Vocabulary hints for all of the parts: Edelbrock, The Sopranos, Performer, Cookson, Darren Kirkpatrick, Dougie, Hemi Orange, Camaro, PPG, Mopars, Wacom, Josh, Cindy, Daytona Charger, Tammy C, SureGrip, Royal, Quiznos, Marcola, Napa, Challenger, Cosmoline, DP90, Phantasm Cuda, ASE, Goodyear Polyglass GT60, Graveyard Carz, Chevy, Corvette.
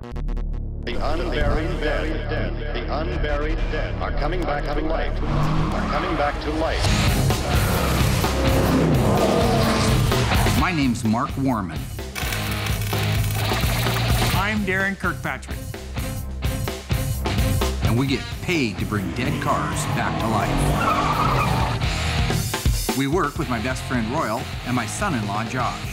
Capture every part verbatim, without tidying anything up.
The unburied dead, the unburied dead are coming back to life, are coming back to life. My name's Mark Worman. I'm Darren Kirkpatrick. And we get paid to bring dead cars back to life. We work with my best friend Royal and my son-in-law Josh.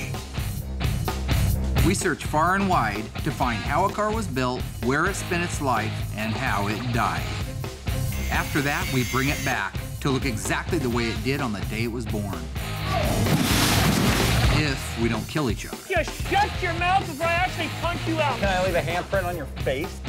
We search far and wide to find how a car was built, where it spent its life, and how it died. After that, we bring it back to look exactly the way it did on the day it was born. If we don't kill each other. Just shut your mouth before I actually punch you out. Can I leave a handprint on your face?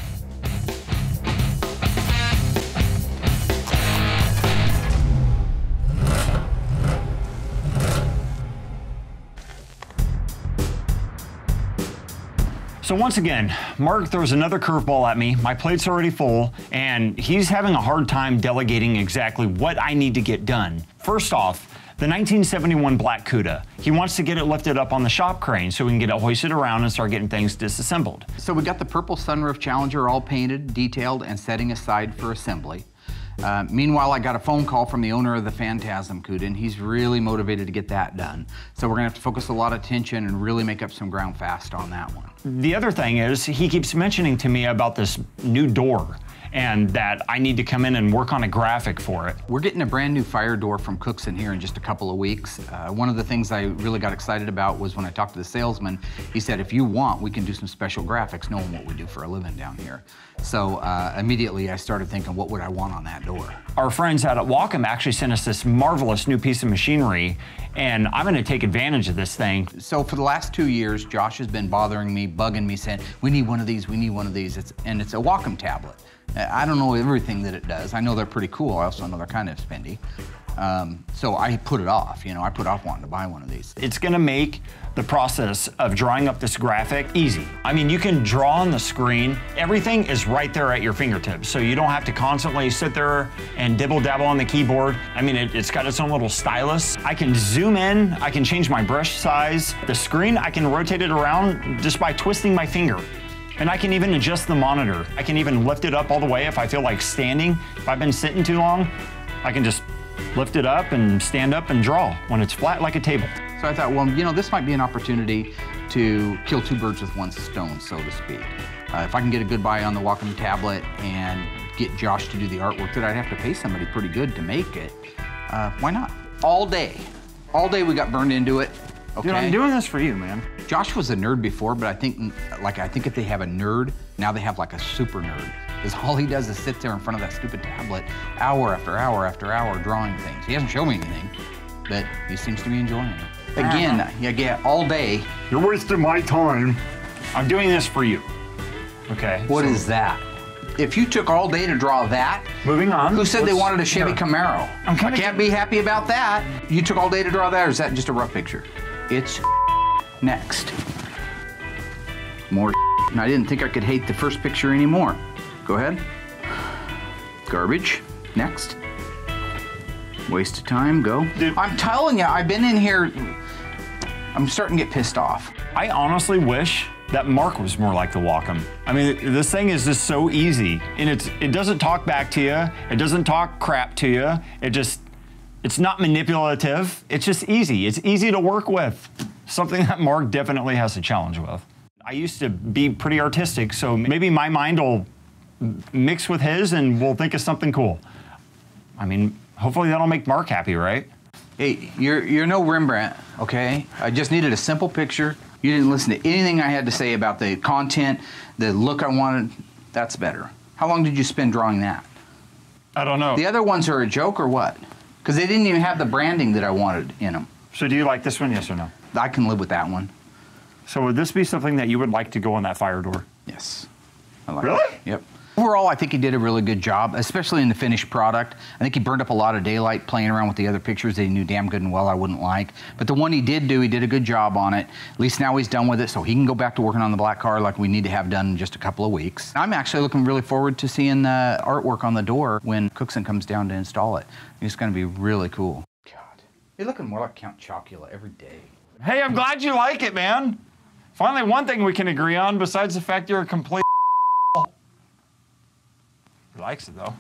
So once again, Mark throws another curveball at me, my plate's already full, and he's having a hard time delegating exactly what I need to get done. First off, the nineteen seventy-one black Cuda. He wants to get it lifted up on the shop crane so we can get it hoisted around and start getting things disassembled. So we got the purple sunroof Challenger all painted, detailed, and setting aside for assembly. Uh, meanwhile, I got a phone call from the owner of the Phantasm Cuda, and he's really motivated to get that done. So we're gonna have to focus a lot of attention and really make up some ground fast on that one. The other thing is, he keeps mentioning to me about this new door and that I need to come in and work on a graphic for it. We're getting a brand new fire door from Cookson here in just a couple of weeks. Uh, one of the things I really got excited about was when I talked to the salesman, he said, if you want, we can do some special graphics, knowing what we do for a living down here. So uh, immediately I started thinking, what would I want on that door? Our friends out at Wacom actually sent us this marvelous new piece of machinery, and I'm gonna take advantage of this thing. So for the last two years, Josh has been bothering me, bugging me, saying, we need one of these, we need one of these, it's, and it's a Wacom tablet. I don't know everything that it does. I know they're pretty cool. I also know they're kind of spendy. Um, so I put it off, you know, I put off wanting to buy one of these. It's gonna make the process of drawing up this graphic easy. I mean, you can draw on the screen. Everything is right there at your fingertips, so you don't have to constantly sit there and dibble-dabble on the keyboard. I mean, it, it's got its own little stylus. I can zoom in, I can change my brush size. The screen, I can rotate it around just by twisting my finger. And I can even adjust the monitor. I can even lift it up all the way if I feel like standing. If I've been sitting too long, I can just lift it up and stand up and draw when it's flat like a table. So I thought, well, you know, this might be an opportunity to kill two birds with one stone, so to speak. Uh, if I can get a good buy on the Wacom tablet and get Josh to do the artwork that I'd have to pay somebody pretty good to make it, uh, why not? All day, all day we got burned into it. Okay. Dude, I'm doing this for you, man. Josh was a nerd before, but I think, like, I think if they have a nerd, now they have like a super nerd. Because all he does is sit there in front of that stupid tablet, hour after hour after hour, drawing things. He hasn't shown me anything, but he seems to be enjoying it. Again, uh-huh. yeah, yeah, all day. You're wasting my time. I'm doing this for you. Okay. What so. is that? If you took all day to draw that, moving on. Who said Let's, they wanted a Chevy yeah. Camaro? I'm kinda I can't be happy about that. You took all day to draw that, or is that just a rough picture? It's next. More and I didn't think I could hate the first picture anymore. Go ahead. Garbage. Next. Waste of time, go. Dude. I'm telling you, I've been in here, I'm starting to get pissed off. I honestly wish that Mark was more like the Wacom. I mean, this thing is just so easy. And it's it doesn't talk back to you. It doesn't talk crap to you. It just, it's not manipulative, it's just easy. It's easy to work with. Something that Mark definitely has a challenge with. I used to be pretty artistic, so maybe my mind will mix with his and we'll think of something cool. I mean, hopefully that'll make Mark happy, right? Hey, you're, you're no Rembrandt, okay? I just needed a simple picture. You didn't listen to anything I had to say about the content, the look I wanted. That's better. How long did you spend drawing that? I don't know. The other ones are a joke or what? Because they didn't even have the branding that I wanted in them. So do you like this one, yes or no? I can live with that one. So would this be something that you would like to go on that fire door? Yes. I like really? It. Yep. Overall, I think he did a really good job, especially in the finished product. I think he burned up a lot of daylight playing around with the other pictures that he knew damn good and well I wouldn't like. But the one he did do, he did a good job on it. At least now he's done with it, so he can go back to working on the black car like we need to have done in just a couple of weeks. I'm actually looking really forward to seeing the artwork on the door when Cookson comes down to install it. It's gonna be really cool. God, you're looking more like Count Chocula every day. Hey, I'm glad you like it, man. Finally, one thing we can agree on besides the fact you're a complete likes it though.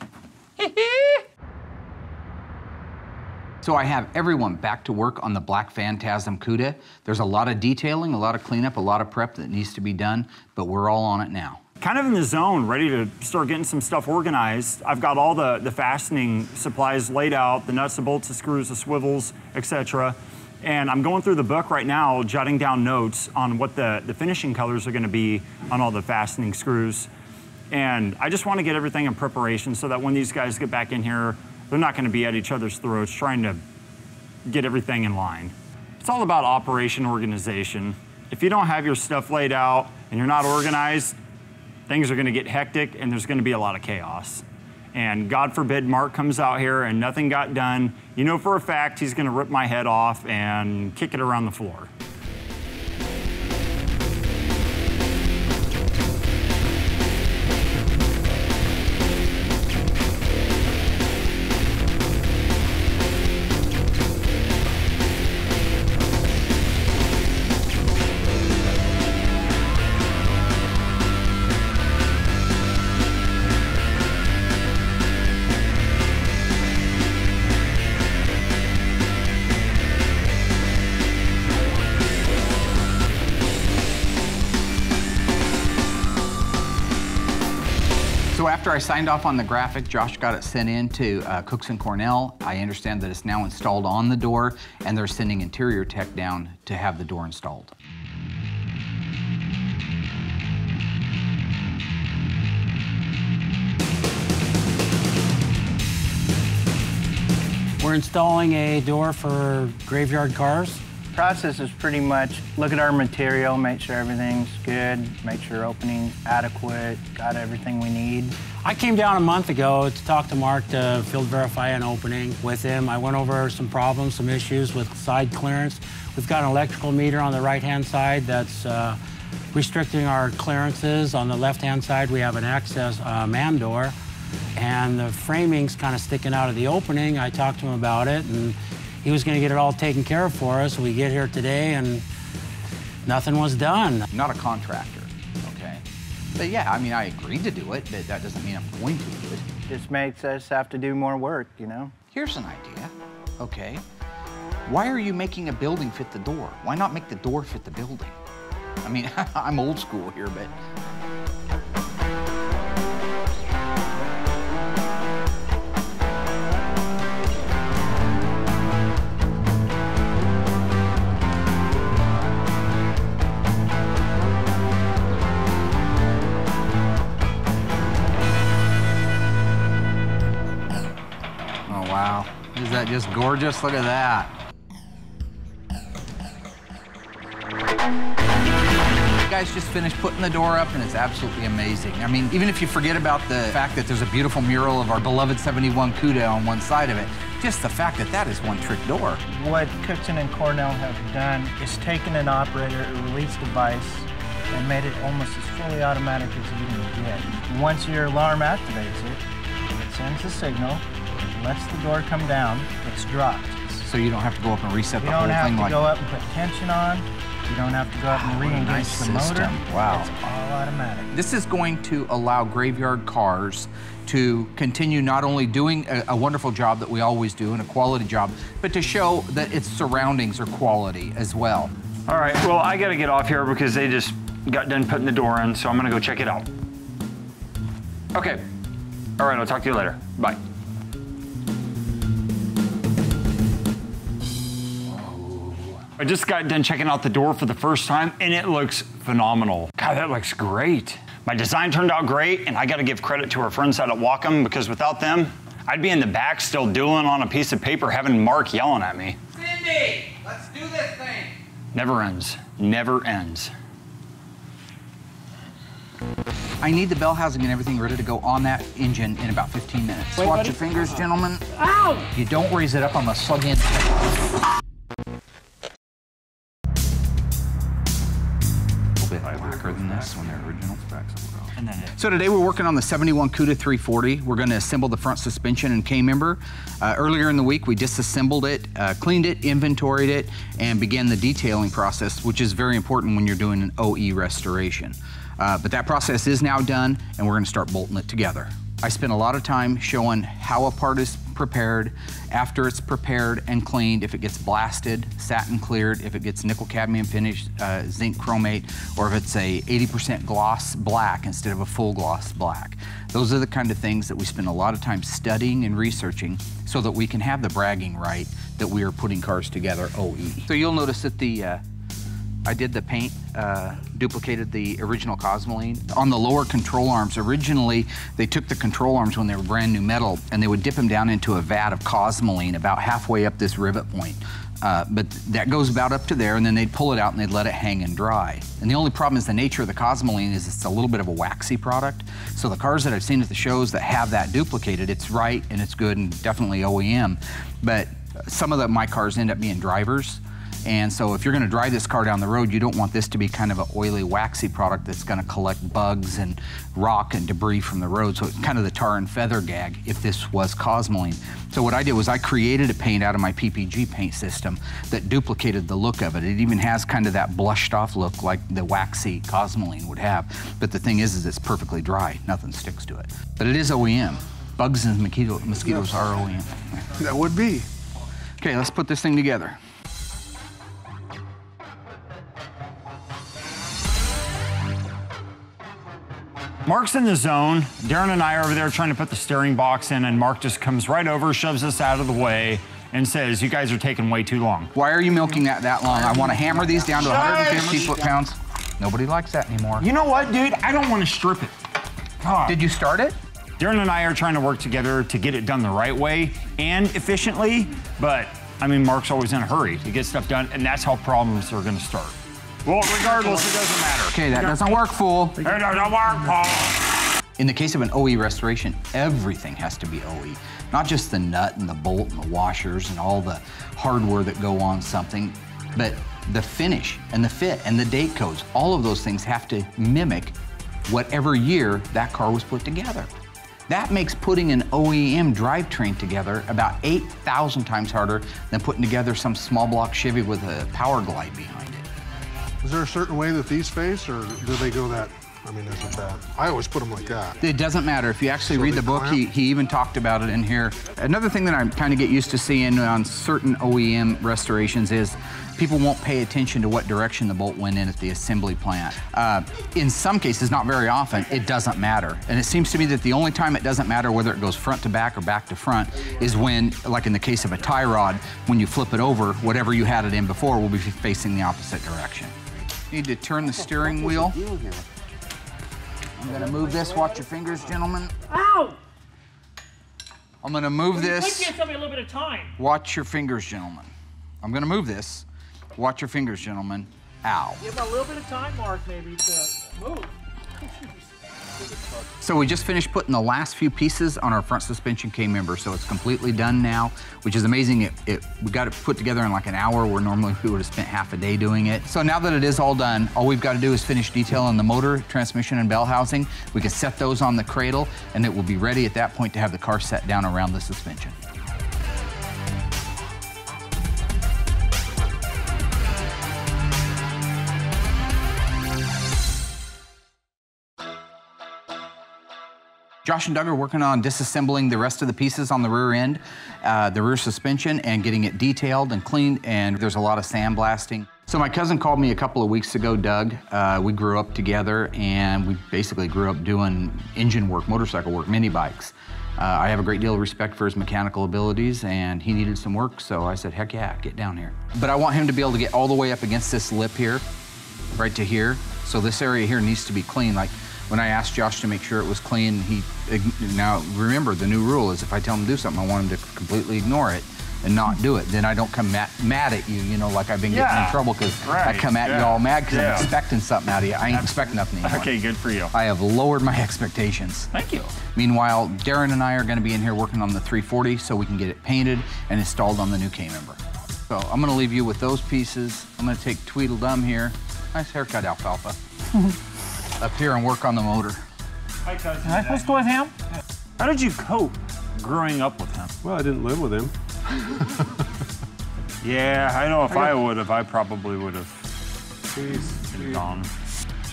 So I have everyone back to work on the black Phantasm Cuda. There's a lot of detailing, a lot of cleanup, a lot of prep that needs to be done, but we're all on it now. Kind of in the zone, ready to start getting some stuff organized. I've got all the, the fastening supplies laid out, the nuts, the bolts, the screws, the swivels, et cetera. And I'm going through the book right now, jotting down notes on what the, the finishing colors are gonna be on all the fastening screws. And I just wanna get everything in preparation so that when these guys get back in here, they're not gonna be at each other's throats trying to get everything in line. It's all about operation organization. If you don't have your stuff laid out and you're not organized, things are gonna get hectic and there's gonna be a lot of chaos. And God forbid Mark comes out here and nothing got done, you know for a fact he's gonna rip my head off and kick it around the floor. After I signed off on the graphic, Josh got it sent in to uh, Cookson Cornell. I understand that it's now installed on the door, and they're sending interior tech down to have the door installed. We're installing a door for Graveyard Carz. The process is pretty much look at our material, make sure everything's good, make sure opening's adequate, got everything we need. I came down a month ago to talk to Mark to field verify an opening with him. I went over some problems, some issues with side clearance. We've got an electrical meter on the right-hand side that's uh, restricting our clearances. On the left-hand side, we have an access uh, man door, and the framing's kind of sticking out of the opening. I talked to him about it, and he was gonna get it all taken care of for us. We get here today and nothing was done. I'm not a contractor, okay? But yeah, I mean, I agreed to do it, but that doesn't mean I'm going to do it. Just makes us have to do more work, you know? Here's an idea, okay? Why are you making a building fit the door? Why not make the door fit the building? I mean, I'm old school here, but. Just gorgeous, look at that. You guys just finished putting the door up and it's absolutely amazing. I mean, even if you forget about the fact that there's a beautiful mural of our beloved seventy-one Cuda on one side of it, just the fact that that is one trick door. What Cookson and Cornell have done is taken an operator, a release device, and made it almost as fully automatic as you can get. Once your alarm activates it, it sends a signal, lets the door come down, it's dropped. So you don't have to go up and reset the whole thing? You don't have to go up and put tension on. You don't have to go up and re-engage the motor. Wow. It's all automatic. This is going to allow Graveyard Carz to continue not only doing a, a wonderful job that we always do and a quality job, but to show that its surroundings are quality as well. All right, well, I gotta get off here because they just got done putting the door in, so I'm gonna go check it out. Okay, all right, I'll talk to you later, bye. I just got done checking out the door for the first time and it looks phenomenal. God, that looks great. My design turned out great and I gotta give credit to our friends out at Wacom because without them, I'd be in the back still doodling on a piece of paper having Mark yelling at me. Cindy, let's do this thing. Never ends, never ends. I need the bell housing and everything ready to go on that engine in about fifteen minutes. Wait, Swatch buddy. Your fingers, gentlemen. Ow! You don't raise it up, I'm gonna slug in. When they're original. And then so today we're working on the seventy-one Cuda three forty. We're going to assemble the front suspension and K-member. Uh, earlier in the week, we disassembled it, uh, cleaned it, inventoried it, and began the detailing process, which is very important when you're doing an O E restoration. Uh, but that process is now done, and we're going to start bolting it together. I spent a lot of time showing how a part is prepared, after it's prepared and cleaned, if it gets blasted, satin cleared, if it gets nickel cadmium finished, uh, zinc chromate, or if it's a eighty percent gloss black instead of a full gloss black. Those are the kind of things that we spend a lot of time studying and researching so that we can have the bragging right that we are putting cars together O E. So you'll notice that the, uh, I did the paint, uh, duplicated the original Cosmoline. On the lower control arms, originally they took the control arms when they were brand new metal and they would dip them down into a vat of Cosmoline about halfway up this rivet point. Uh, but that goes about up to there and then they'd pull it out and they'd let it hang and dry. And the only problem is the nature of the Cosmoline is it's a little bit of a waxy product. So the cars that I've seen at the shows that have that duplicated, it's right and it's good and definitely O E M. But some of the, my cars end up being drivers. And so if you're gonna drive this car down the road, you don't want this to be kind of an oily, waxy product that's gonna collect bugs and rock and debris from the road. So it's kind of the tar and feather gag if this was Cosmoline. So what I did was I created a paint out of my P P G paint system that duplicated the look of it. It even has kind of that blushed off look like the waxy Cosmoline would have. But the thing is, is it's perfectly dry. Nothing sticks to it. But it is O E M. Bugs and mosquito, mosquitoes are O E M. That would be. Okay, let's put this thing together. Mark's in the zone. Darren and I are over there trying to put the steering box in, and Mark just comes right over, shoves us out of the way, and says, you guys are taking way too long. Why are you milking that that long? I want to hammer these down to one hundred fifty foot pounds. Nobody likes that anymore. You know what, dude? I don't want to strip it. God. Did you start it? Darren and I are trying to work together to get it done the right way and efficiently, but I mean, Mark's always in a hurry to get stuff done, and that's how problems are going to start. Well, regardless, it doesn't matter. Okay, that doesn't work, fool. It doesn't work, Paul. In the case of an O E restoration, everything has to be O E. Not just the nut and the bolt and the washers and all the hardware that go on something, but the finish and the fit and the date codes, all of those things have to mimic whatever year that car was put together. That makes putting an O E M drivetrain together about eight thousand times harder than putting together some small block Chevy with a power glide behind it. Is there a certain way that these face, or do they go that? I mean, is it that? I always put them like that. It doesn't matter. If you actually so read the book, he, he even talked about it in here. Another thing that I kind of get used to seeing on certain O E M restorations is people won't pay attention to what direction the bolt went in at the assembly plant. Uh, in some cases, not very often, it doesn't matter. And it seems to me that the only time it doesn't matter whether it goes front to back or back to front is when, like in the case of a tie rod, when you flip it over, whatever you had it in before will be facing the opposite direction. Need to turn the steering wheel. I'm gonna move this. Watch your fingers, gentlemen. Ow! I'm gonna move this. Give somebody a little bit of time. Watch your fingers, gentlemen. I'm gonna move this. Watch your fingers, gentlemen. Ow. Give him a little bit of time, Mark, maybe to move. So we just finished putting the last few pieces on our front suspension K-member, so it's completely done now, which is amazing. It, it, we got it put together in like an hour where normally we would have spent half a day doing it. So now that it is all done, all we've got to do is finish detailing the motor, transmission, and bell housing. We can set those on the cradle, and it will be ready at that point to have the car set down around the suspension. Josh and Doug are working on disassembling the rest of the pieces on the rear end, uh, the rear suspension, and getting it detailed and cleaned, and there's a lot of sandblasting. So my cousin called me a couple of weeks ago, Doug. Uh, we grew up together, and we basically grew up doing engine work, motorcycle work, mini bikes. Uh, I have a great deal of respect for his mechanical abilities, and he needed some work, so I said, heck yeah, get down here. But I want him to be able to get all the way up against this lip here, right to here. So this area here needs to be clean. Like, when I asked Josh to make sure it was clean, he, now remember the new rule is if I tell him to do something, I want him to completely ignore it and not do it. Then I don't come mad, mad at you, you know, like I've been yeah, getting in trouble because right, I come at yeah. you all mad because yeah. I'm expecting something out of you. I ain't expecting nothing anymore. Okay, good for you. I have lowered my expectations. Thank you. Meanwhile, Darren and I are gonna be in here working on the three forty so we can get it painted and installed on the new K-member. So I'm gonna leave you with those pieces. I'm gonna take Tweedledum here. Nice haircut, Alfalfa. Up here and work on the motor. Hi, cousin. Can I post with him? Yeah. How did you cope growing up with him? Well, I didn't live with him. Yeah, I know if I, I would have, I probably would have. Please, been gone.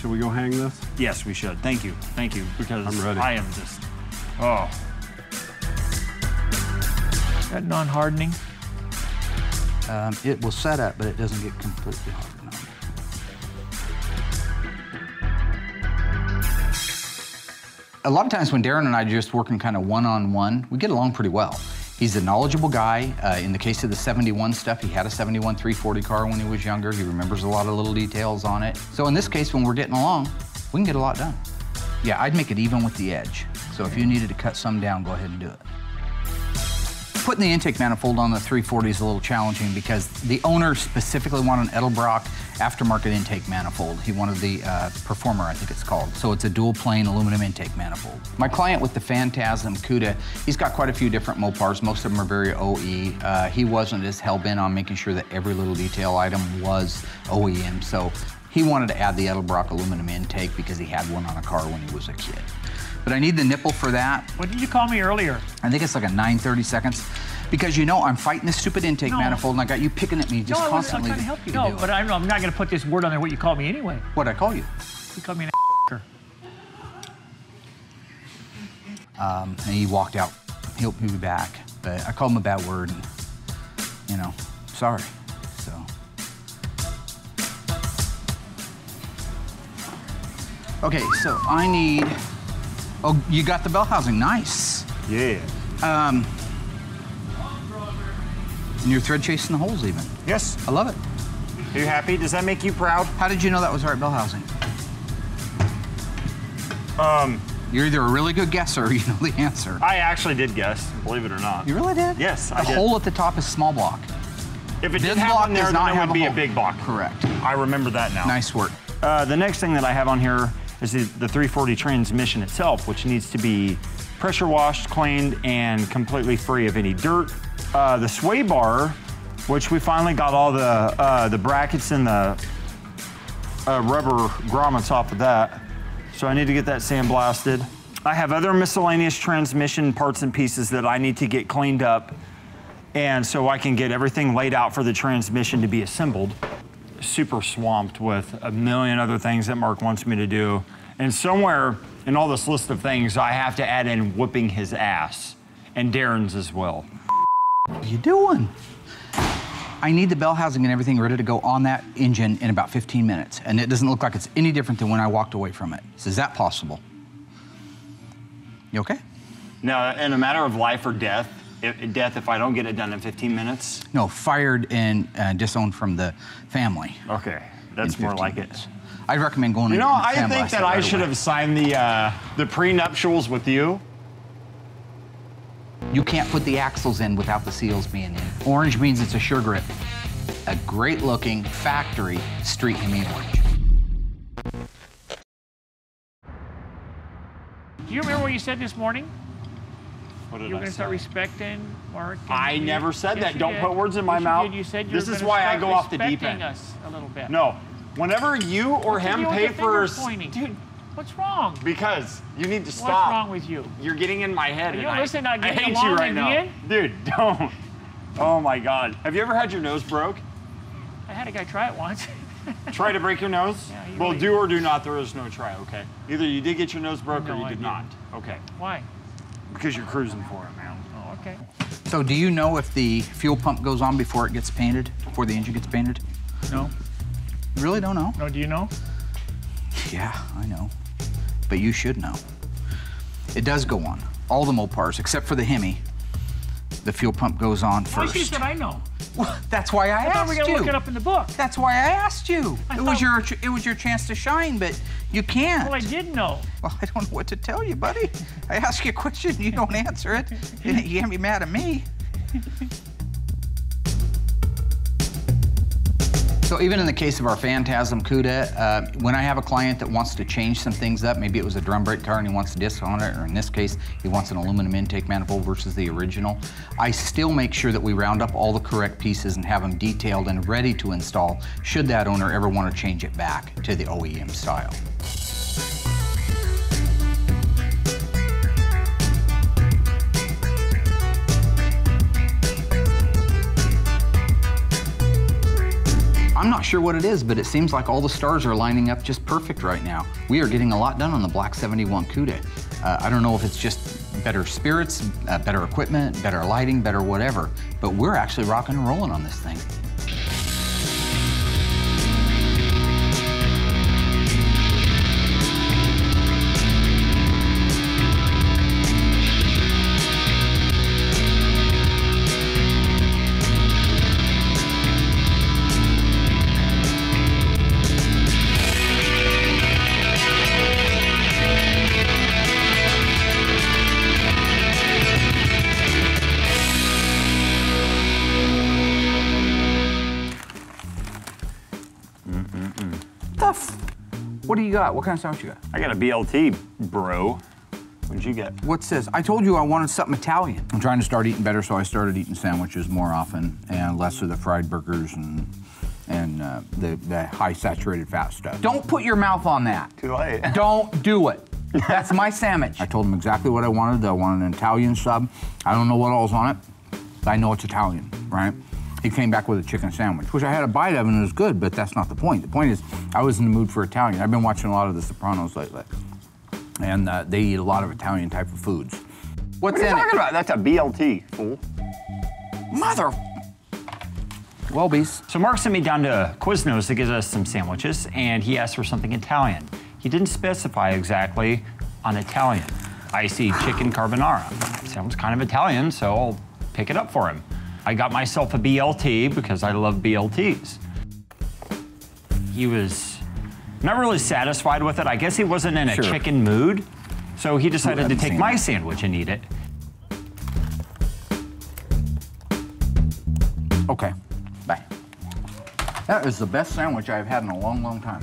Should we go hang this? Yes, we should. Thank you. Thank you. Because I'm ready. I am just Oh. Is that non-hardening? Um, it will set up, but it doesn't get completely hardened. A lot of times when Darren and I are just working kind of one-on-one, we get along pretty well. He's a knowledgeable guy. Uh, in the case of the seventy-one stuff, he had a seventy-one three forty car when he was younger. He remembers a lot of little details on it. So in this case, when we're getting along, we can get a lot done. Yeah, I'd make it even with the edge. So if you needed to cut some down, go ahead and do it. Putting the intake manifold on the three forty is a little challenging because the owner specifically wanted an Edelbrock aftermarket intake manifold. He wanted the uh, Performer, I think it's called. So it's a dual plane aluminum intake manifold. My client with the Phantasm Cuda, he's got quite a few different Mopars. Most of them are very O E. Uh, he wasn't as hell-bent on making sure that every little detail item was O E M. So he wanted to add the Edelbrock aluminum intake because he had one on a car when he was a kid. But I need the nipple for that. What did you call me earlier? I think it's like a nine thirty seconds. Because you know I'm fighting this stupid intake no. manifold and I got you picking at me just no, constantly. No, I was trying to help you. No, to but I'm, I'm not going to put this word on there what you call me anyway. What'd I call you? You called me an a**er. Um, and he walked out. He'll be back. But I called him a bad word and, you know, sorry. So. Okay, so I need... Oh, you got the bell housing, nice. Yeah. Um, and you're thread chasing the holes even. Yes. I love it. Are you happy? Does that make you proud? How did you know that was the right bell housing? Um. You're either a really good guesser or you know the answer. I actually did guess, believe it or not. You really did? Yes, I did. The hole at the top is small block. If it didn't happen there, then it would be a big block. Correct. I remember that now. Nice work. Uh, the next thing that I have on here is the, the three forty transmission itself, which needs to be pressure washed, cleaned, and completely free of any dirt. Uh, the sway bar, which we finally got all the uh, the brackets and the uh, rubber grommets off of that, so I need to get that sandblasted. I have other miscellaneous transmission parts and pieces that I need to get cleaned up, and so I can get everything laid out for the transmission to be assembled. Super swamped with a million other things that Mark wants me to do. And somewhere in all this list of things, I have to add in whipping his ass, and Darren's as well. What are you doing? I need the bell housing and everything ready to go on that engine in about fifteen minutes, and it doesn't look like it's any different than when I walked away from it. So is that possible? You okay? No, in a matter of life or death, If, death if I don't get it done in fifteen minutes? No, fired and uh, disowned from the family. Okay, that's more like minutes. It. I'd recommend going you know, and You know, I think that I right should away. have signed the, uh, the prenuptials with you. You can't put the axles in without the seals being in. Orange means it's a SureGrip. A great looking factory street Hemi Orange. Do you remember what you said this morning? You're going to start respecting Mark. I never said that. Don't put words in my mouth. You said you were going to start respecting us a little bit. This is why I go off the deep end. No. Whenever you or him pay for... Dude, what's wrong? Because you need to stop. What's wrong with you? You're getting in my head. You listen, I hate you right now. Dude, don't. Oh, my God. Have you ever had your nose broke? I had a guy try it once. Try to break your nose? Yeah, well, do or do not. There is no try, okay? Either you did get your nose broke or you did not. Okay. Why? Because you're cruising for it now. Oh, okay. So do you know if the fuel pump goes on before it gets painted, before the engine gets painted? No. You really don't know? No, do you know? Yeah, I know. But you should know. It does go on. All the Mopars, except for the Hemi, the fuel pump goes on first. Why should I know? Well, that's why I, I asked you. I thought we were gonna look it up in the book. That's why I asked you. I it was your it was your chance to shine, but you can't. Well, I did know. Well, I don't know what to tell you, buddy. I ask you a question, you don't answer it. You can't be mad at me. So even in the case of our Phantasm Cuda, uh, when I have a client that wants to change some things up, maybe it was a drum brake car and he wants a disc on it, or in this case, he wants an aluminum intake manifold versus the original, I still make sure that we round up all the correct pieces and have them detailed and ready to install should that owner ever want to change it back to the O E M style. I'm not sure what it is, but it seems like all the stars are lining up just perfect right now. We are getting a lot done on the Black seventy-one Cuda. Uh, I don't know if it's just better spirits, uh, better equipment, better lighting, better whatever, but we're actually rocking and rolling on this thing. What do you got? What kind of sound you got? I got a B L T, bro. What'd you get? What's this? I told you I wanted something Italian. I'm trying to start eating better, so I started eating sandwiches more often and less of the fried burgers and and uh, the, the high saturated fat stuff. Don't put your mouth on that. Too late. Don't do it. That's my sandwich. I told them exactly what I wanted. I wanted an Italian sub. I don't know what all's on it, but I know it's Italian, right? He came back with a chicken sandwich, which I had a bite of and it was good, but that's not the point. The point is, I was in the mood for Italian. I've been watching a lot of The Sopranos lately, and uh, they eat a lot of Italian type of foods. What's what are you in talking it? About? That's a B L T, fool. Mother. Well, bees. So Mark sent me down to Quiznos to get us some sandwiches, and he asked for something Italian. He didn't specify exactly on Italian. I see chicken carbonara. Sounds kind of Italian, so I'll pick it up for him. I got myself a B L T because I love B L Ts. He was not really satisfied with it. I guess he wasn't in a sure. chicken mood, so he decided to take my that. sandwich and eat it. Okay, bye. That is the best sandwich I've had in a long, long time.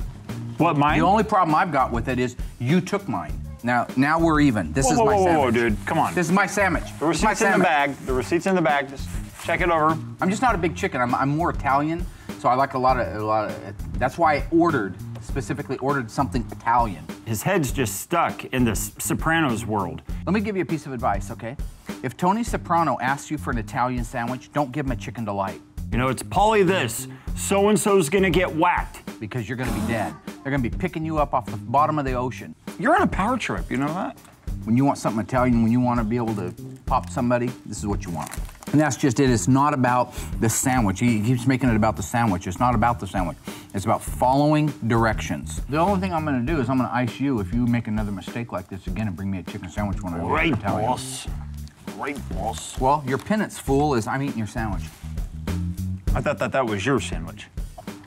What, mine? The only problem I've got with it is you took mine. Now, now we're even. This whoa, is whoa, my whoa, sandwich. Whoa, whoa, dude, come on. This is my sandwich. The receipt's my in sandwich. the bag. The receipt's in the bag. Just check it over. I'm just not a big chicken. I'm, I'm more Italian, so I like a lot of, a lot of, that's why I ordered, specifically ordered something Italian. His head's just stuck in the Sopranos world. Let me give you a piece of advice, okay? If Tony Soprano asks you for an Italian sandwich, don't give him a chicken delight. You know, it's Paulie this, so-and-so's gonna get whacked. Because you're gonna be dead. They're gonna be picking you up off the bottom of the ocean. You're on a power trip, you know that? When you want something Italian, when you wanna be able to pop somebody, this is what you want. And that's just it. It's not about the sandwich. He keeps making it about the sandwich. It's not about the sandwich. It's about following directions. The only thing I'm going to do is I'm going to ice you if you make another mistake like this again and bring me a chicken sandwich when I do Right, boss. Right, boss. Well, your penance, fool, is I'm eating your sandwich. I thought that that was your sandwich.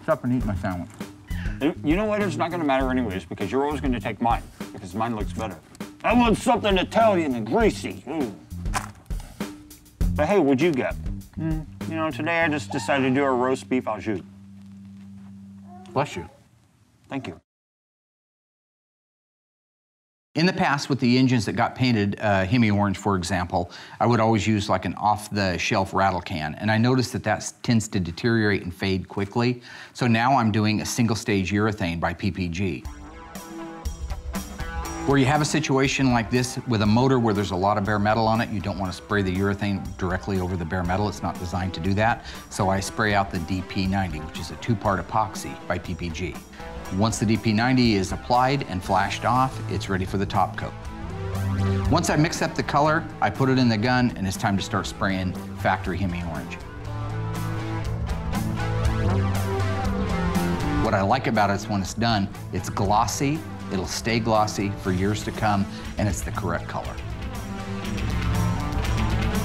Stop and eat my sandwich. You know what? It's not going to matter anyways because you're always going to take mine because mine looks better. I want something Italian and greasy. Mm. But hey, what'd you get? Mm, you know, today I just decided to do a roast beef au jus. Bless you. Thank you. In the past, with the engines that got painted, uh, Hemi Orange, for example, I would always use like an off-the-shelf rattle can, and I noticed that that tends to deteriorate and fade quickly. So now I'm doing a single-stage urethane by P P G. Where you have a situation like this with a motor where there's a lot of bare metal on it, you don't want to spray the urethane directly over the bare metal. It's not designed to do that. So I spray out the D P ninety, which is a two-part epoxy by P P G. Once the D P ninety is applied and flashed off, it's ready for the top coat. Once I mix up the color, I put it in the gun, and it's time to start spraying factory Hemi Orange. What I like about it is when it's done, it's glossy. It'll stay glossy for years to come, and it's the correct color.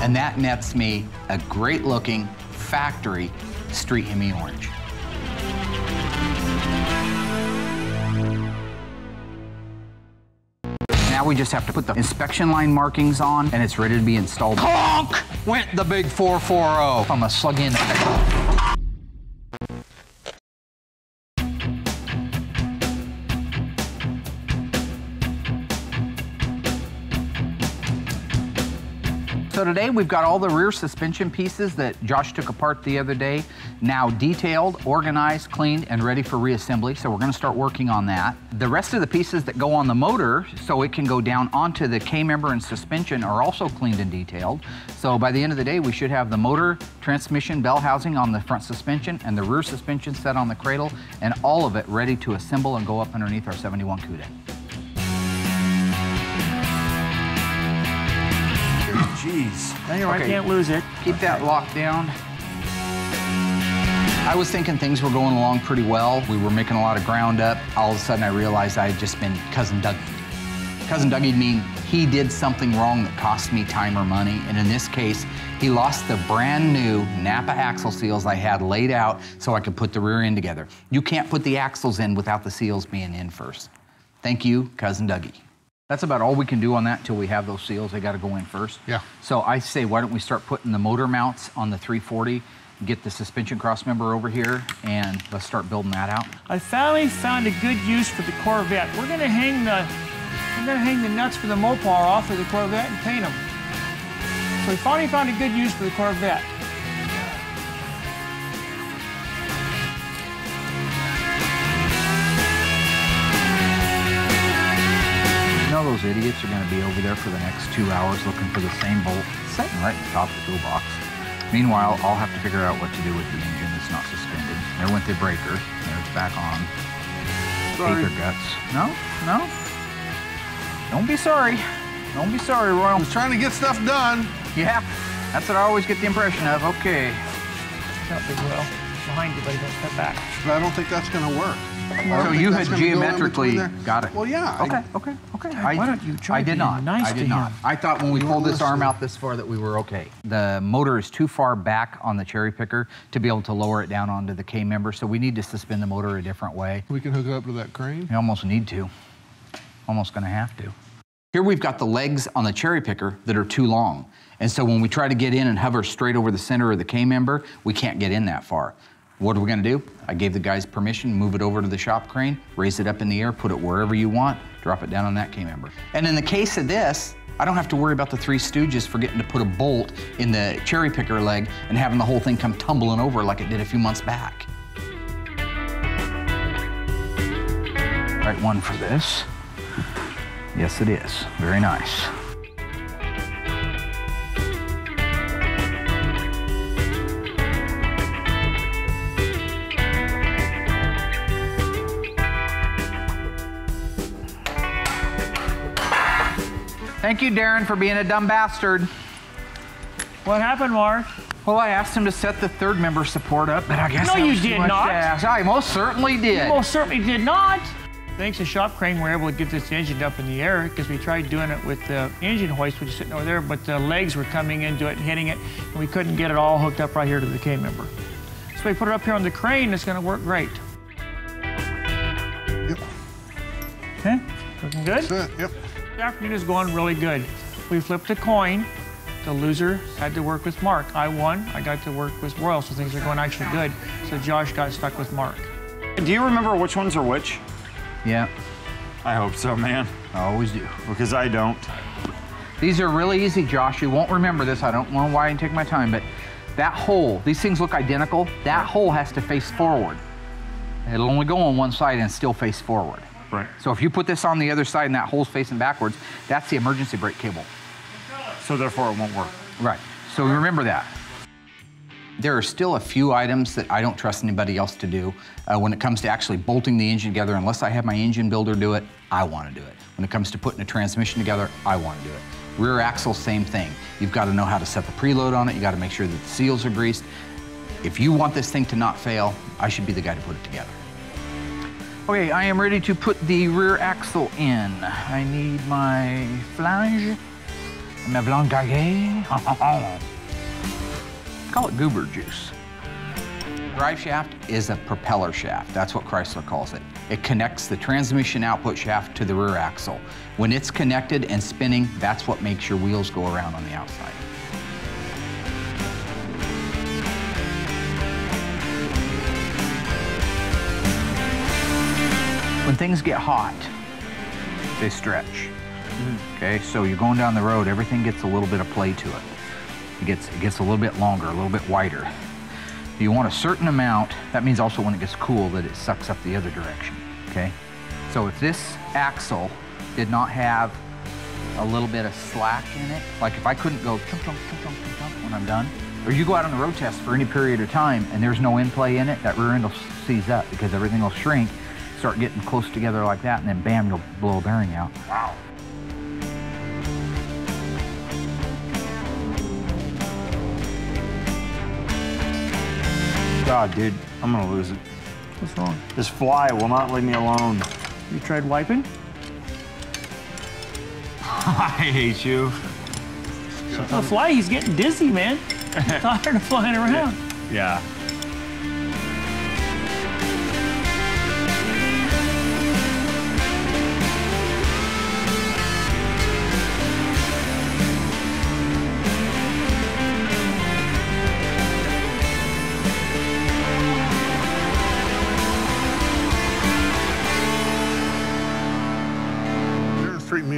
And that nets me a great-looking factory Street Hemi Orange. Now we just have to put the inspection line markings on, and it's ready to be installed. Honk! Went the big four forty. I'm a slug in. So today we've got all the rear suspension pieces that Josh took apart the other day, now detailed, organized, cleaned, and ready for reassembly. So we're gonna start working on that. The rest of the pieces that go on the motor so it can go down onto the K-member and suspension are also cleaned and detailed. So by the end of the day, we should have the motor, transmission, bell housing on the front suspension and the rear suspension set on the cradle and all of it ready to assemble and go up underneath our seventy-one Cuda. Jeez. Anyway, okay. I can't lose it. Keep okay. that locked down. I was thinking things were going along pretty well. We were making a lot of ground up. All of a sudden, I realized I had just been Cousin Dougie. Cousin Dougie mean he did something wrong that cost me time or money. And in this case, he lost the brand new Napa axle seals I had laid out so I could put the rear end together. You can't put the axles in without the seals being in first. Thank you, Cousin Dougie. That's about all we can do on that until we have those seals. They got to go in first. Yeah. So I say, why don't we start putting the motor mounts on the three forty, get the suspension cross member over here, and let's start building that out. I finally found a good use for the Corvette. We're gonna hang the, we're gonna hang the nuts for the Mopar off of the Corvette and paint them. So we finally found a good use for the Corvette. Those idiots are going to be over there for the next two hours looking for the same bolt, sitting right at the top of the toolbox. Meanwhile, I'll have to figure out what to do with the engine that's not suspended. There went the breaker. There's back on. Sorry. Hate their guts. No, no. Don't be sorry. Don't be sorry, Royal. I was trying to get stuff done. Yeah, that's what I always get the impression of. Okay. Not big well. Behind you, but don't step back. But I don't think that's going to work. So you had geometrically go got it. Well, yeah. Okay, I, okay, okay. I, Why don't you try I did not. Nice I did not. Him. I thought when we pulled this arm out this far that we were okay. The motor is too far back on the cherry picker to be able to lower it down onto the K member, so we need to suspend the motor a different way. We can hook it up to that crane? You almost need to. Almost going to have to. Here we've got the legs on the cherry picker that are too long, and so when we try to get in and hover straight over the center of the K member, we can't get in that far. What are we gonna do? I gave the guys permission, move it over to the shop crane, raise it up in the air, put it wherever you want, drop it down on that K-member. And in the case of this, I don't have to worry about the Three Stooges forgetting to put a bolt in the cherry picker leg and having the whole thing come tumbling over like it did a few months back. Right one for this. Yes, it is. Very nice. Thank you, Darren, for being a dumb bastard. What happened, Mark? Well, I asked him to set the third member support up, but I guess no, that was you did not. I most certainly did. You most certainly did not. Thanks to shop crane, we were able to get this engine up in the air because we tried doing it with the engine hoist, which is sitting over there, but the legs were coming into it and hitting it, and we couldn't get it all hooked up right here to the K member. So we put it up here on the crane. It's going to work great. Yep. Okay. Looking good. That's it. Yep. The afternoon is going really good. We flipped a coin. The loser had to work with Mark. I won. I got to work with Royal, so things are going actually good. So Josh got stuck with Mark. Do you remember which ones are which? Yeah. I hope so, man. I always do. Because I don't. These are really easy, Josh. You won't remember this. I don't know why I didn't take my time, but that hole, these things look identical. That hole has to face forward. It'll only go on one side and still face forward. Right. So if you put this on the other side and that hole's facing backwards, that's the emergency brake cable. So therefore it won't work. Right. So remember that. There are still a few items that I don't trust anybody else to do. Uh, when it comes to actually bolting the engine together, unless I have my engine builder do it, I want to do it. When it comes to putting a transmission together, I want to do it. Rear axle, same thing. You've got to know how to set the preload on it. You've got to make sure that the seals are greased. If you want this thing to not fail, I should be the guy to put it together. Okay, I am ready to put the rear axle in. I need my flange, my blanc d'arguet. Call it goober juice. Drive shaft is a propeller shaft. That's what Chrysler calls it. It connects the transmission output shaft to the rear axle. When it's connected and spinning, that's what makes your wheels go around on the outside. When things get hot, they stretch. Mm-hmm. Okay, so you're going down the road, everything gets a little bit of play to it. It gets, it gets a little bit longer, a little bit wider. You want a certain amount. That means also when it gets cool that it sucks up the other direction, okay? So if this axle did not have a little bit of slack in it, like if I couldn't go chunk, chunk, chunk, chunk, chunk when I'm done, or you go out on the road test for any period of time and there's no in play in it, that rear end will seize up because everything will shrink, start getting close together like that, and then bam, you'll blow a bearing out. Wow. God, dude, I'm gonna lose it. What's wrong? This fly will not leave me alone. You tried wiping? I hate you. The fly, he's getting dizzy, man. I'm tired of flying around. Yeah.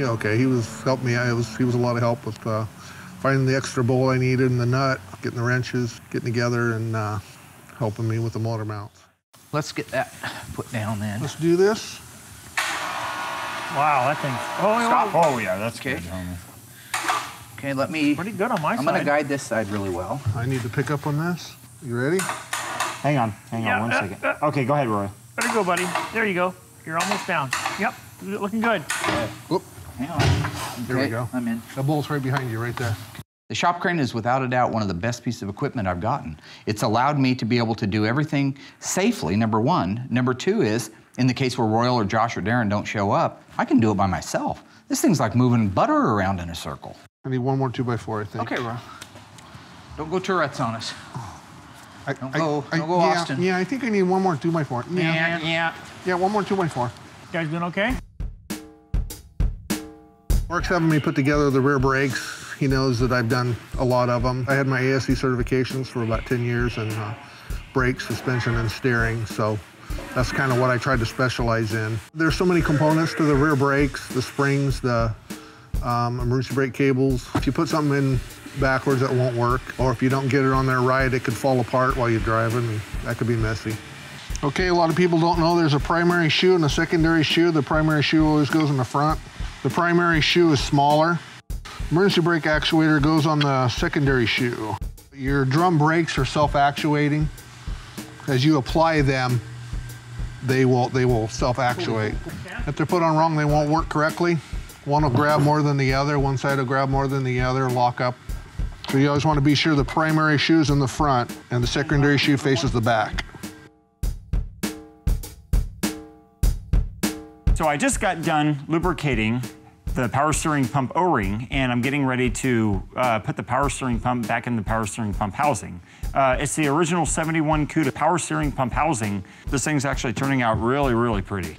Okay, he was helping me. I was, he was a lot of help with uh, finding the extra bolt I needed and the nut, getting the wrenches, getting together, and uh, helping me with the motor mounts. Let's get that put down then. Let's do this. Wow, that thing. Oh, stop. Oh, yeah, that's okay. Good. Okay, let me. Pretty good on my I'm side. I'm going to guide this side really well. I need to pick up on this. You ready? Hang on, hang yeah, on one uh, second. Uh, okay, go ahead, Roy. Better go, buddy. There you go. You're almost down. Yep, looking good. Yeah. Whoop. Hang on. There okay, we go. I'm in. The bolt's right behind you, right there. The shop crane is without a doubt one of the best pieces of equipment I've gotten. It's allowed me to be able to do everything safely, number one. Number two is, in the case where Royal or Josh or Darren don't show up, I can do it by myself. This thing's like moving butter around in a circle. I need one more two by four, I think. Okay, Roy. Don't go Tourette's on us. I, don't I, go, I, don't go yeah, Austin. Yeah, I think I need one more two by four. Yeah, yeah. Yeah, yeah one more two by four. You guys doing okay? Mark's having me put together the rear brakes. He knows that I've done a lot of them. I had my A S E certifications for about ten years in uh, brakes, suspension, and steering, so that's kind of what I tried to specialize in. There's so many components to the rear brakes, the springs, the um, emergency brake cables. If you put something in backwards, that won't work, or if you don't get it on there right, it could fall apart while you're driving, and that could be messy. Okay, a lot of people don't know there's a primary shoe and a secondary shoe. The primary shoe always goes in the front. The primary shoe is smaller. Emergency brake actuator goes on the secondary shoe. Your drum brakes are self-actuating. As you apply them, they will, they will self-actuate. If they're put on wrong, they won't work correctly. One will grab more than the other, one side will grab more than the other, lock up. So you always want to be sure the primary shoe is in the front and the secondary shoe faces the back. So I just got done lubricating the power steering pump O-ring, and I'm getting ready to uh, put the power steering pump back in the power steering pump housing. Uh, it's the original seventy-one Cuda power steering pump housing. This thing's actually turning out really, really pretty.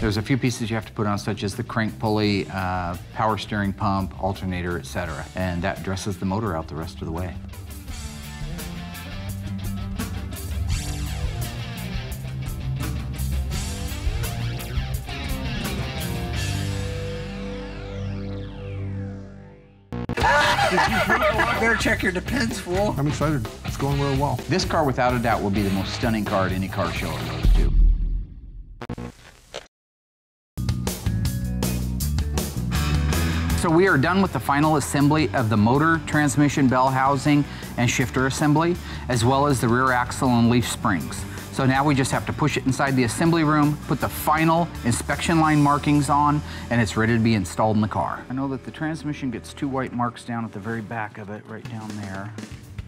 There's a few pieces you have to put on, such as the crank pulley, uh, power steering pump, alternator, et cetera. And that dresses the motor out the rest of the way. Did you better check your depends, fool. I'm excited. It's going real well. This car, without a doubt, will be the most stunning car at any car show it goes to. So we are done with the final assembly of the motor, transmission, bell housing, and shifter assembly, as well as the rear axle and leaf springs. So now we just have to push it inside the assembly room, put the final inspection line markings on, and it's ready to be installed in the car. I know that the transmission gets two white marks down at the very back of it, right down there.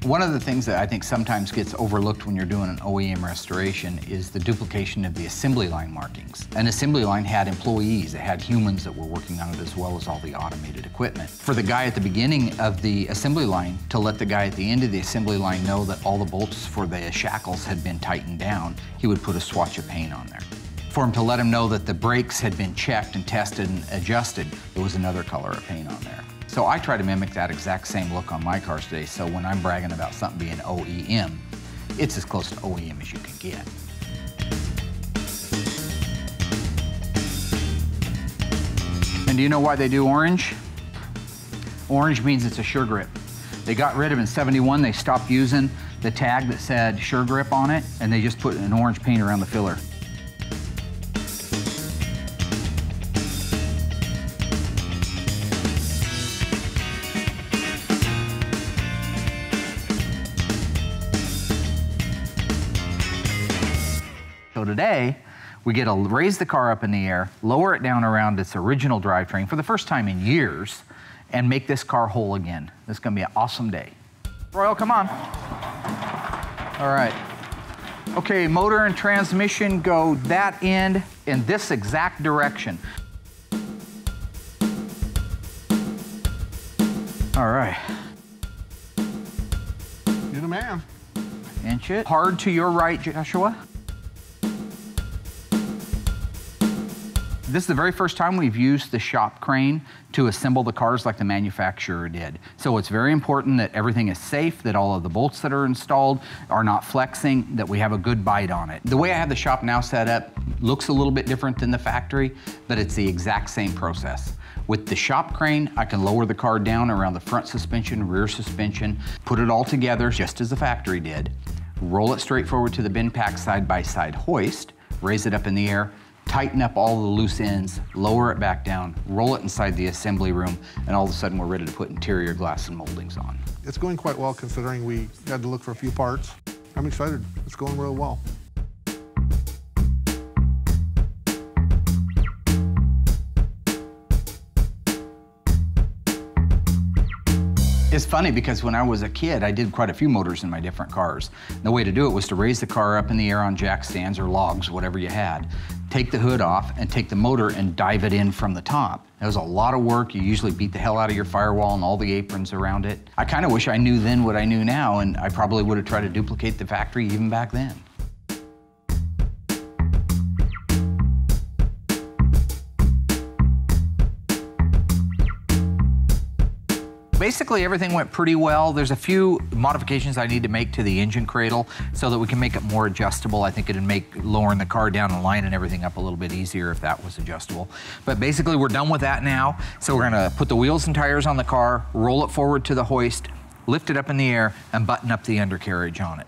One of the things that I think sometimes gets overlooked when you're doing an O E M restoration is the duplication of the assembly line markings. An assembly line had employees, it had humans that were working on it as well as all the automated equipment. For the guy at the beginning of the assembly line to let the guy at the end of the assembly line know that all the bolts for the shackles had been tightened down, he would put a swatch of paint on there. For him to let him know that the brakes had been checked and tested and adjusted, there was another color of paint on there. So I try to mimic that exact same look on my cars today, so when I'm bragging about something being O E M, It's as close to O E M as you can get. And do you know why they do orange? Orange means it's a SureGrip. They got rid of in seventy-one, they stopped using the tag that said SureGrip on it, and they just put an orange paint around the filler. So today, we get to raise the car up in the air, lower it down around its original drivetrain for the first time in years, and make this car whole again. This is gonna be an awesome day. Royal, come on. All right. Okay, motor and transmission go that end in this exact direction. All right. You're the man. Inch it. Hard to your right, Joshua. This is the very first time we've used the shop crane to assemble the cars like the manufacturer did. So it's very important that everything is safe, that all of the bolts that are installed are not flexing, that we have a good bite on it. The way I have the shop now set up looks a little bit different than the factory, but it's the exact same process. With the shop crane, I can lower the car down around the front suspension, rear suspension, put it all together just as the factory did, roll it straight forward to the bin pack side-by-side hoist, raise it up in the air, tighten up all the loose ends, lower it back down, roll it inside the assembly room, and all of a sudden we're ready to put interior glass and moldings on. It's going quite well considering we had to look for a few parts. I'm excited. It's going real well. It's funny because when I was a kid, I did quite a few motors in my different cars. The way to do it was to raise the car up in the air on jack stands or logs, whatever you had. Take the hood off and take the motor and dive it in from the top. It was a lot of work. You usually beat the hell out of your firewall and all the aprons around it. I kind of wish I knew then what I knew now, and I probably would have tried to duplicate the factory even back then. Basically, everything went pretty well. There's a few modifications I need to make to the engine cradle so that we can make it more adjustable. I think it'd make lowering the car down the line and everything up a little bit easier if that was adjustable. But basically, we're done with that now. So we're gonna put the wheels and tires on the car, roll it forward to the hoist, lift it up in the air, and button up the undercarriage on it.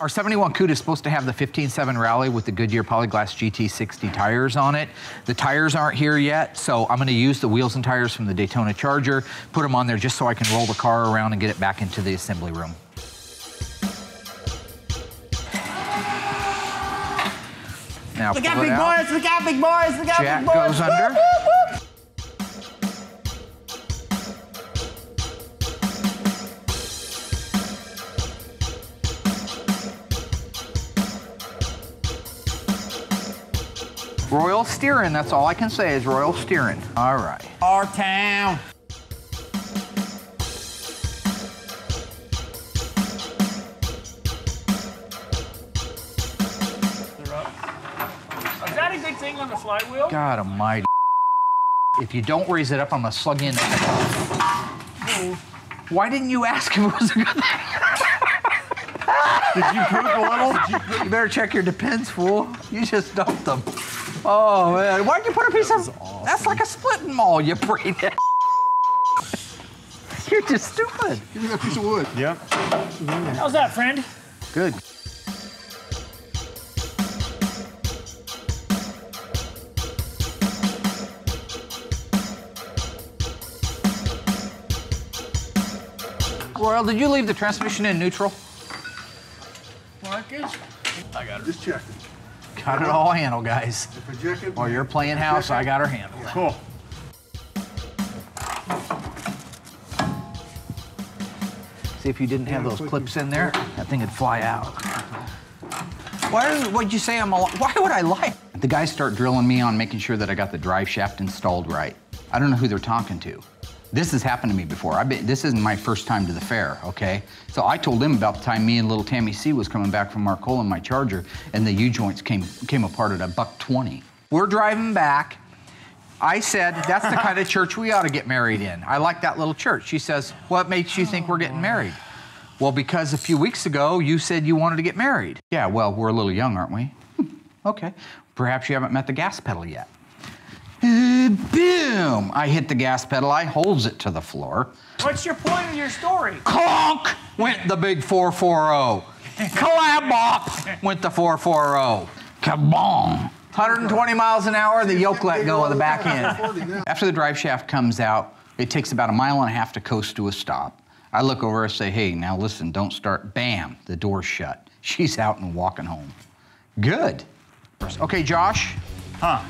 Our seventy-one Cuda is supposed to have the fifteen seven Rally with the Goodyear Polyglass G T sixty tires on it. The tires aren't here yet, so I'm gonna use the wheels and tires from the Daytona Charger, put them on there just so I can roll the car around and get it back into the assembly room. Now, we got big boys, we got big boys, we got Jack big boys. Jack goes under. Royal steering, that's all I can say is Royal steering. All right. Our town. They're up. Is that a good thing on the flywheel? God almighty. If you don't raise it up, I'm gonna slug you in the head. Why didn't you ask if it was a good thing? Did you poop a little? Did you, poop? You better check your depends, fool. You just dumped them. Oh, man. Why'd you put a piece that of... Awesome. That's like a splitting maul, you brain. You're just stupid. Give me that piece of wood. Yep. Mm. How's that, friend? Good. Royal, did you leave the transmission in neutral? I got it. Just check it. Got it all handled, guys. It, while you're playing house, I got her handled. Cool. See if you didn't have those clips in there, that thing would fly out. Why would you say I'm a Why would I lie? The guys start drilling me on making sure that I got the drive shaft installed right. I don't know who they're talking to. This has happened to me before. I've been, this isn't my first time to the fair, okay? So I told them about the time me and little Tammy C was coming back from Marcola in my Charger, and the U-joints came, came apart at a buck twenty. We're driving back. I said, that's the kind of church we ought to get married in. I like that little church. She says, what makes you think we're getting married? Well, because a few weeks ago, you said you wanted to get married. Yeah, well, we're a little young, aren't we? Okay, perhaps you haven't met the gas pedal yet. Uh, boom! I hit the gas pedal, I holds it to the floor. What's your point of your story? Clonk! Went the big four forty. Clambop! Went the four forty. Kaboom! one hundred twenty miles an hour, the yoke let go of the back end. After the drive shaft comes out, it takes about a mile and a half to coast to a stop. I look over and say, hey, now listen, don't start. Bam, the door's shut. She's out and walking home. Good. Okay, Josh. Huh.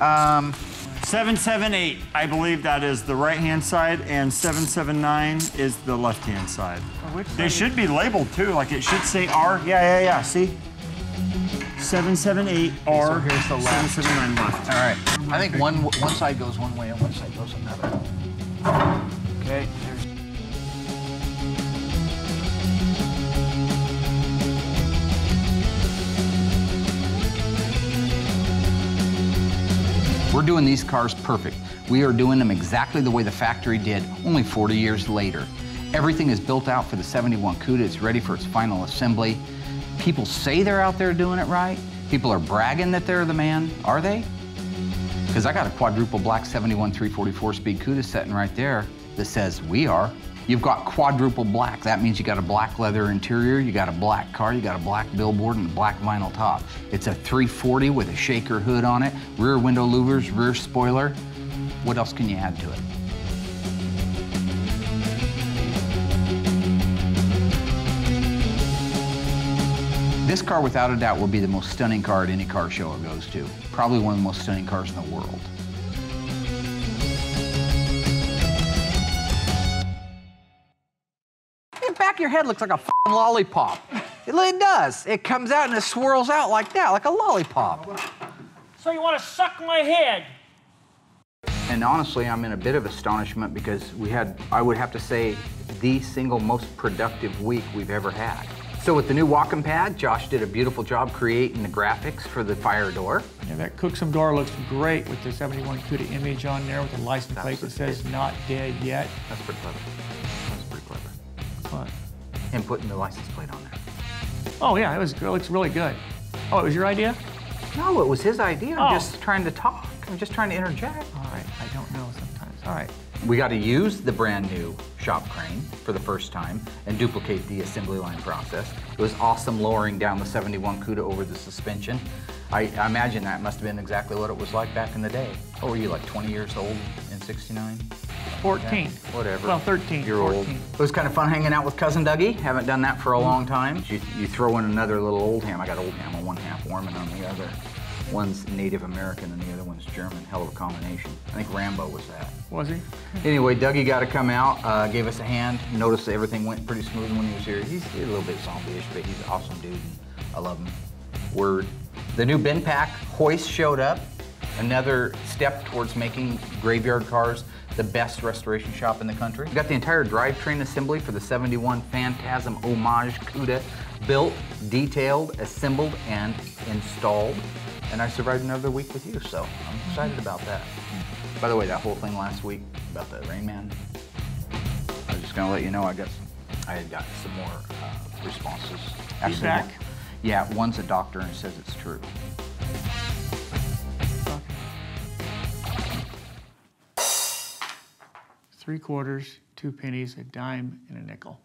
Um, seven seven eight, I believe that is the right-hand side, and seven seven nine is the left-hand side. Oh, which side? They should be labeled, too. Like, it should say R. Yeah, yeah, yeah, see? seven seven eight R, okay, so here's the left. seven seven nine left. All right. I think one, one side goes one way and one side goes another. Okay. We're doing these cars perfect. We are doing them exactly the way the factory did only forty years later. Everything is built out for the seventy-one Cuda. It's ready for its final assembly. People say they're out there doing it right. People are bragging that they're the man. Are they? Because I got a quadruple black seventy-one three forty-four speed Cuda setting right there that says we are. You've got quadruple black. That means you got a black leather interior, you got a black car, you got a black billboard and a black vinyl top. It's a three forty with a shaker hood on it, rear window louvers, rear spoiler. What else can you add to it? This car, without a doubt, will be the most stunning car at any car show it goes to. Probably one of the most stunning cars in the world. Your head looks like a f***ing lollipop. It really does. It comes out and it swirls out like that, like a lollipop. So you want to suck my head? And honestly, I'm in a bit of astonishment because we had, I would have to say, the single most productive week we've ever had. So with the new Wacom pad, Josh did a beautiful job creating the graphics for the fire door. Yeah, that Cookson door looks great with the seventy-one Cuda image on there with the license That's plate that says it. Not dead yet. That's pretty clever. That's pretty clever. Fun. And putting the license plate on there. Oh yeah, it was. It looks really good. Oh, it was your idea? No, it was his idea. I'm oh. just trying to talk. I'm just trying to interject. All right, I don't know sometimes. All right. We got to use the brand new shop crane for the first time and duplicate the assembly line process. It was awesome lowering down the seventy-one Cuda over the suspension. I, I imagine that must have been exactly what it was like back in the day. Oh, were you like twenty years old in sixty-nine? fourteen. Yeah, whatever. Well, thirteen. You're old. It was kind of fun hanging out with Cousin Dougie. Haven't done that for a long time. You, you throw in another little old ham. I got old ham on one half, Worman on the other. One's Native American and the other one's German. Hell of a combination. I think Rambo was that. Was he? Anyway, Dougie got to come out, uh, gave us a hand. Noticed that everything went pretty smooth when he was here. He's a little bit zombie-ish, but he's an awesome dude. And I love him. Word. The new bin pack hoist showed up. Another step towards making Graveyard Carz the best restoration shop in the country. We got the entire drivetrain assembly for the seventy-one Phantasm Homage Cuda built, detailed, assembled, and installed. And I survived another week with you, so I'm excited about that. By the way, that whole thing last week about the Rain Man, I was just gonna let you know I got some, I had gotten some more uh, responses. Actually, feedback? One, yeah, one's a doctor and says it's true. Three quarters, two pennies, a dime, and a nickel.